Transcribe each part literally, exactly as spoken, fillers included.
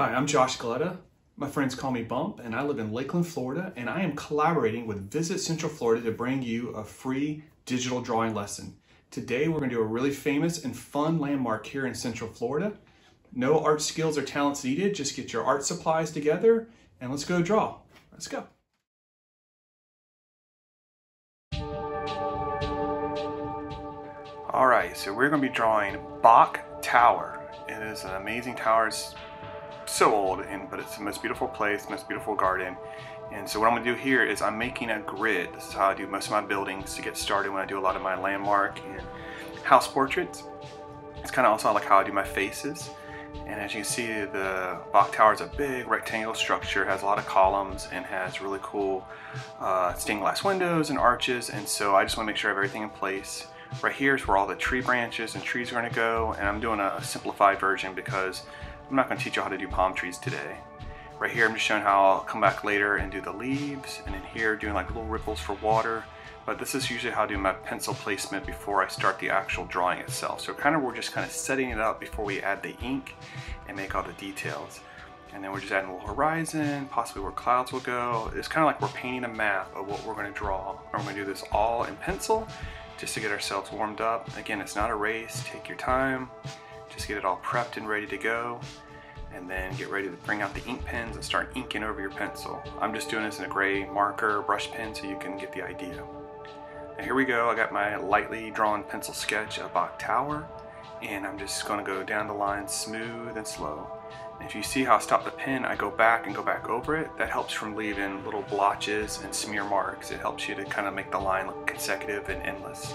Hi, I'm Josh Galletta. My friends call me Bump, and I live in Lakeland, Florida, and I am collaborating with Visit Central Florida to bring you a free digital drawing lesson. Today, we're going to do a really famous and fun landmark here in Central Florida. No art skills or talents needed, just get your art supplies together, and let's go draw. Let's go. All right, so we're going to be drawing Bok Tower. It is an amazing tower. It's so old, and but it's the most beautiful place, most beautiful garden. And so what I'm gonna do here is I'm making a grid. This is how I do most of my buildings to get started when I do a lot of my landmark and house portraits. It's kind of also like how I do my faces. And as you can see, the Bok Tower is a big rectangular structure, has a lot of columns, and has really cool uh, stained glass windows and arches. And so I just wanna make sure I have everything in place. Right here is where all the tree branches and trees are gonna go. And I'm doing a simplified version because I'm not going to teach you how to do palm trees today. Right here I'm just showing how I'll come back later and do the leaves, and in here doing like little ripples for water. But this is usually how I do my pencil placement before I start the actual drawing itself. So kind of we're just kind of setting it up before we add the ink and make all the details. And then we're just adding a little horizon, possibly where clouds will go. It's kind of like we're painting a map of what we're going to draw. I'm going to do this all in pencil just to get ourselves warmed up. Again, it's not a race, take your time. Just get it all prepped and ready to go, and then get ready to bring out the ink pens and start inking over your pencil. I'm just doing this in a gray marker brush pen so you can get the idea. Now here we go. I got my lightly drawn pencil sketch of Bok Tower, and I'm just going to go down the line smooth and slow. And if you see how I stop the pen, I go back and go back over it. That helps from leaving little blotches and smear marks. It helps you to kind of make the line look consecutive and endless.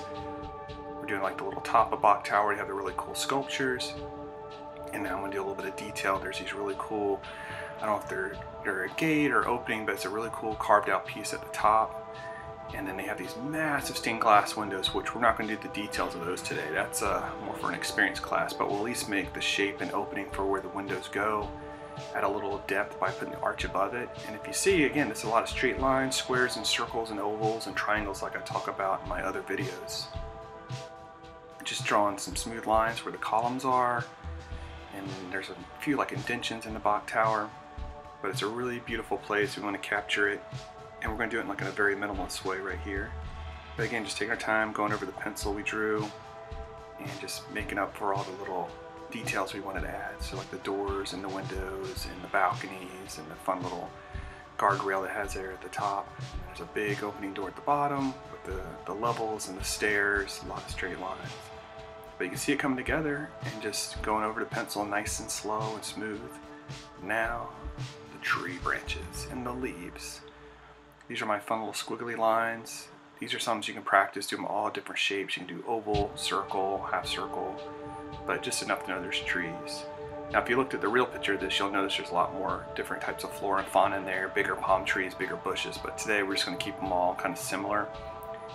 We're doing like the little top of Bok Tower. You have the really cool sculptures. And now I'm gonna do a little bit of detail. There's these really cool, I don't know if they're, they're a gate or opening, but it's a really cool carved out piece at the top. And then they have these massive stained glass windows, which we're not gonna do the details of those today. That's uh, more for an experience class, but we'll at least make the shape and opening for where the windows go. Add a little depth by putting the arch above it. And if you see, again, it's a lot of straight lines, squares and circles and ovals and triangles like I talk about in my other videos. Just drawing some smooth lines where the columns are, and there's a few like indentions in the Bok Tower, but it's a really beautiful place. We want to capture it, and we're going to do it in like in a very minimalist way right here. But again, just taking our time, going over the pencil we drew, and just making up for all the little details we wanted to add. So like the doors and the windows and the balconies and the fun little guardrail that has there at the top. There's a big opening door at the bottom with the, the levels and the stairs, a lot of straight lines. But you can see it coming together and just going over the pencil nice and slow and smooth. Now, the tree branches and the leaves. These are my fun little squiggly lines. These are some you can practice, do them all different shapes. You can do oval, circle, half circle, but just enough to know there's trees. Now, if you looked at the real picture of this, you'll notice there's a lot more different types of flora and fauna in there, bigger palm trees, bigger bushes, but today we're just gonna keep them all kind of similar.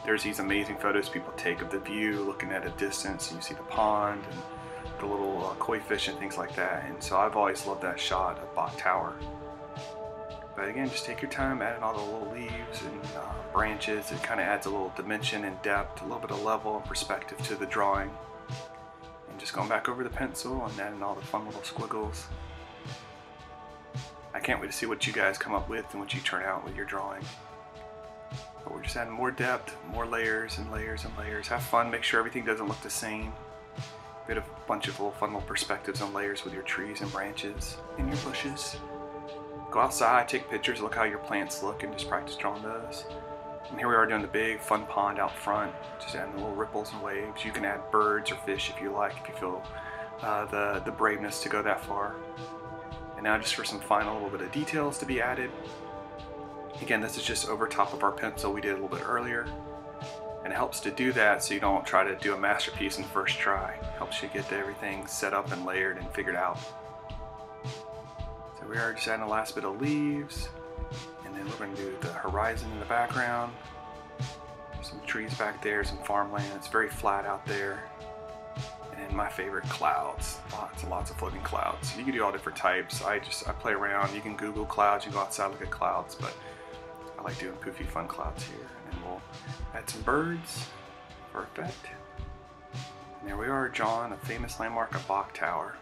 There's these amazing photos people take of the view, looking at a distance, and you see the pond and the little uh, koi fish and things like that. And so I've always loved that shot of Bok Tower. But again, just take your time, adding all the little leaves and uh, branches. It kind of adds a little dimension and depth, a little bit of level and perspective to the drawing. And just going back over the pencil and adding all the fun little squiggles. I can't wait to see what you guys come up with and what you turn out with your drawing. But we're just adding more depth, more layers and layers and layers. Have fun, make sure everything doesn't look the same. Get a bunch of little fun little perspectives and layers with your trees and branches and your bushes. Go outside, take pictures, look how your plants look, and just practice drawing those. And here we are doing the big fun pond out front, just adding little ripples and waves. You can add birds or fish if you like, if you feel uh, the, the braveness to go that far. And now just for some final little bit of details to be added. Again, this is just over top of our pencil we did a little bit earlier. And it helps to do that so you don't try to do a masterpiece in the first try. It helps you get everything set up and layered and figured out. So we are just adding the last bit of leaves. And then we're going to do the horizon in the background. Some trees back there, some farmland. It's very flat out there. And my favorite, clouds. Lots and lots of floating clouds. You can do all different types. I just I play around. You can Google clouds. You can go outside, look at clouds. But I like doing poofy fun clouds here. And we'll add some birds for effect. And there we are, drawing a famous landmark of Bok Tower.